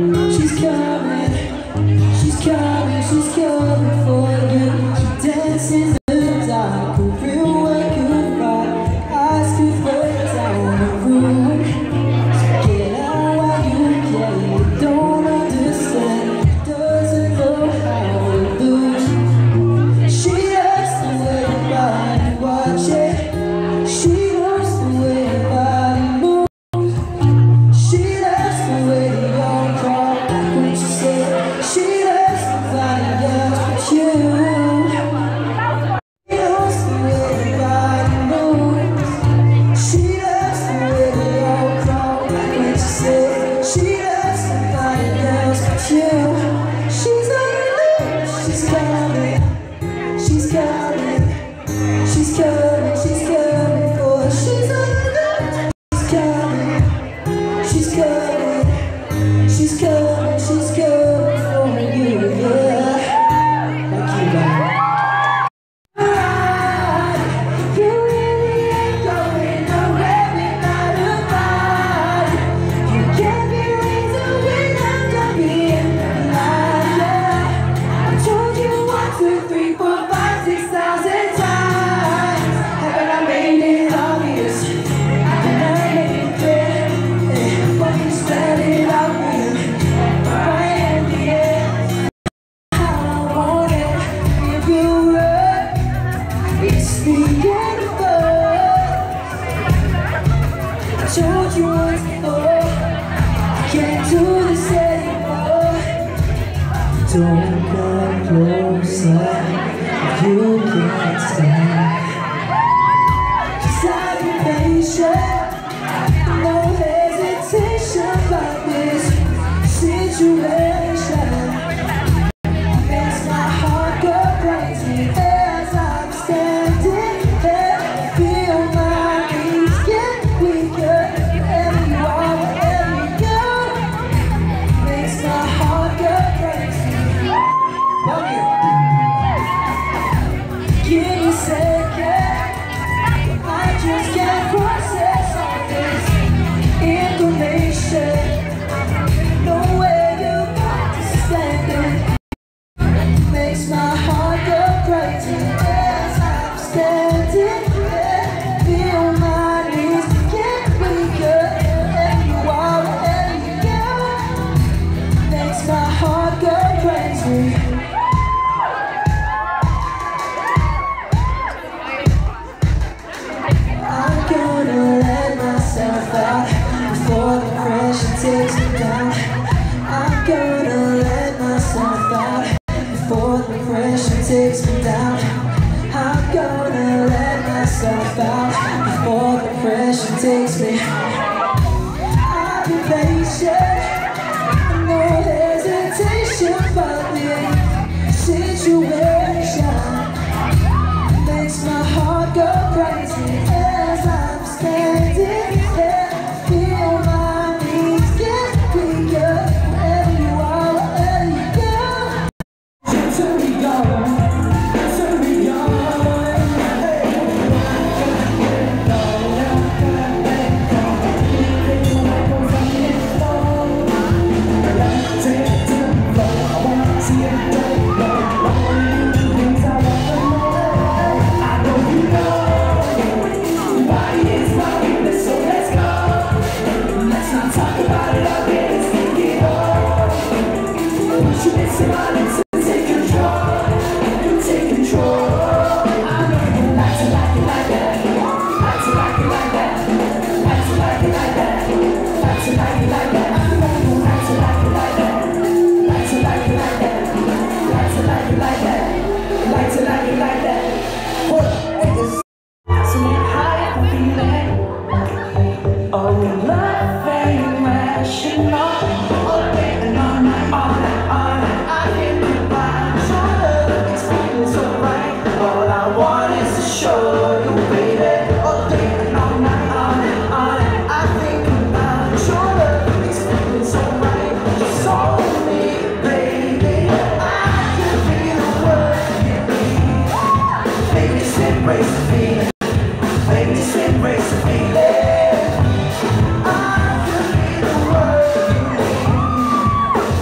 I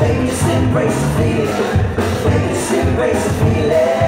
Ladies, embrace the feeling. Ladies, embrace the feeling.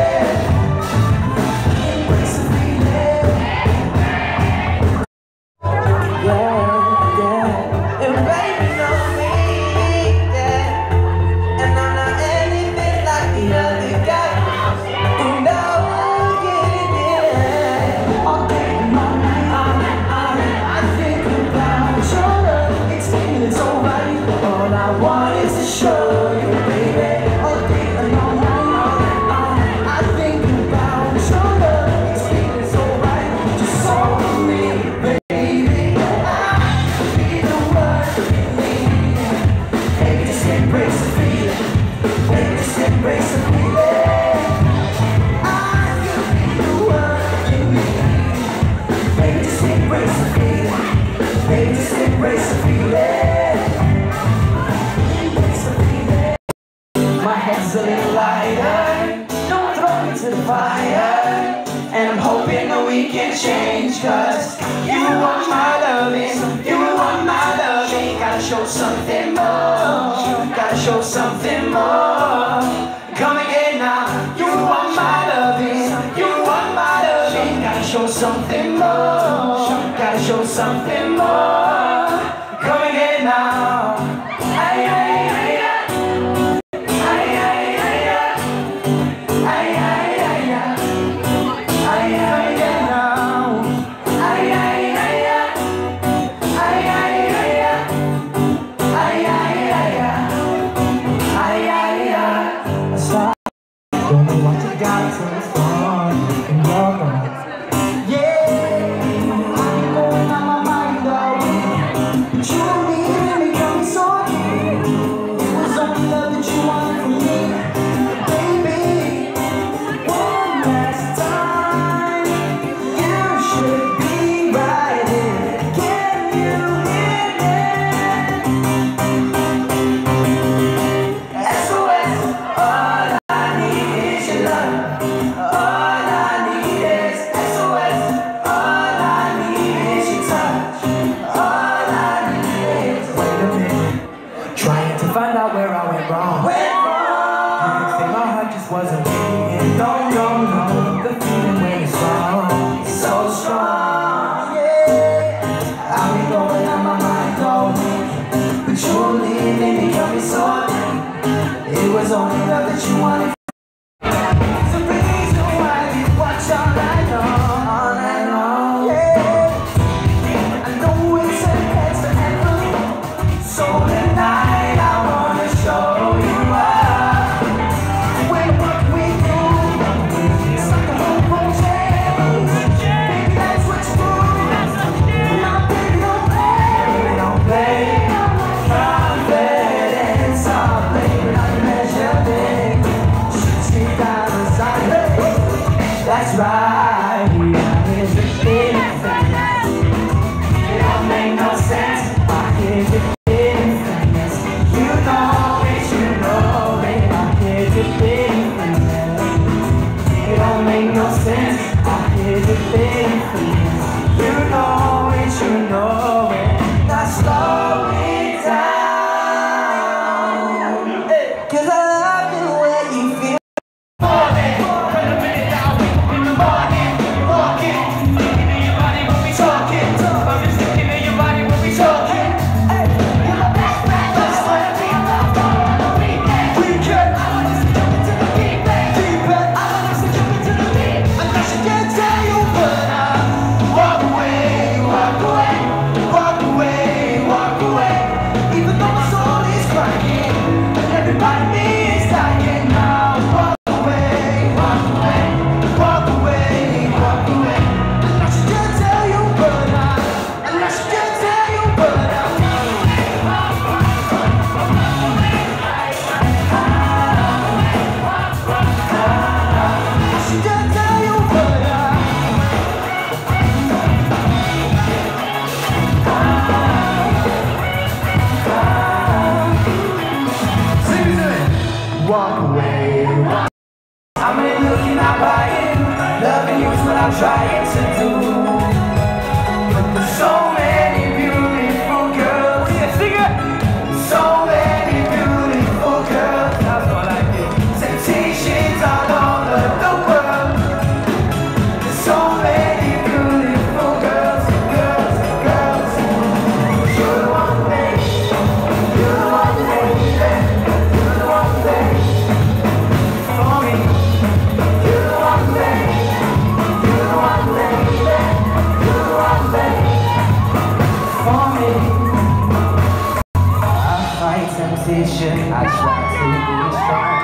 patient, I try to be strong.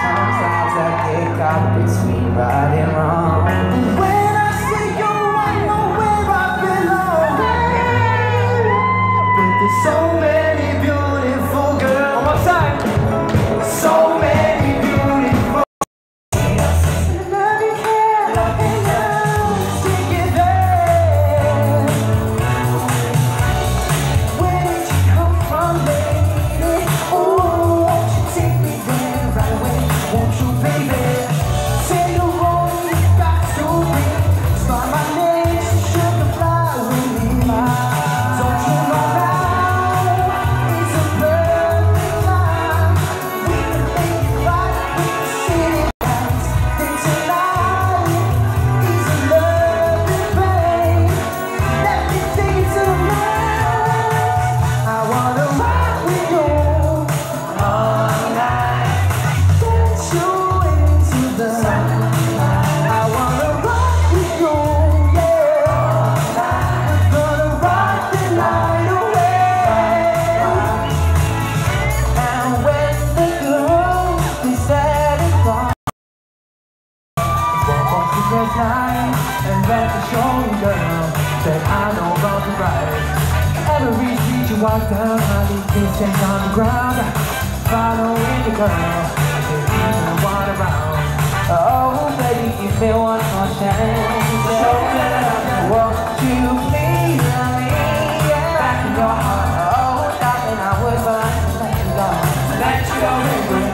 Sometimes I get caught between right and wrong. When I see you, I know where I belong. But there's so many beautiful girls. One more time. So many beautiful girls. Love you, care, love you, love. Take it there. Where did you come from, baby? Ooh, won't you take me there right away? Won't you, baby? Say the wrong you got to be. Start my name, so sugar fly with me. Don't you know now? It's a perfect time. We can make it right with the city lights. Then tonight is a love and pain. Let me take it to the max. I wanna ride with you all night. Get you into the sunlight. I wanna rock with you, yeah. All night. Gonna rock the night away. And when the girl is sad and gone, walk off to the night and let the showing girl that I know about the ride. Every street you walk down, I leave kisses on the ground. Following the girl, they leave the one around. Oh, baby, give me one more chance. So that I want you, please, let me back in your heart. Oh, darling, I would love to let you go. Let you go.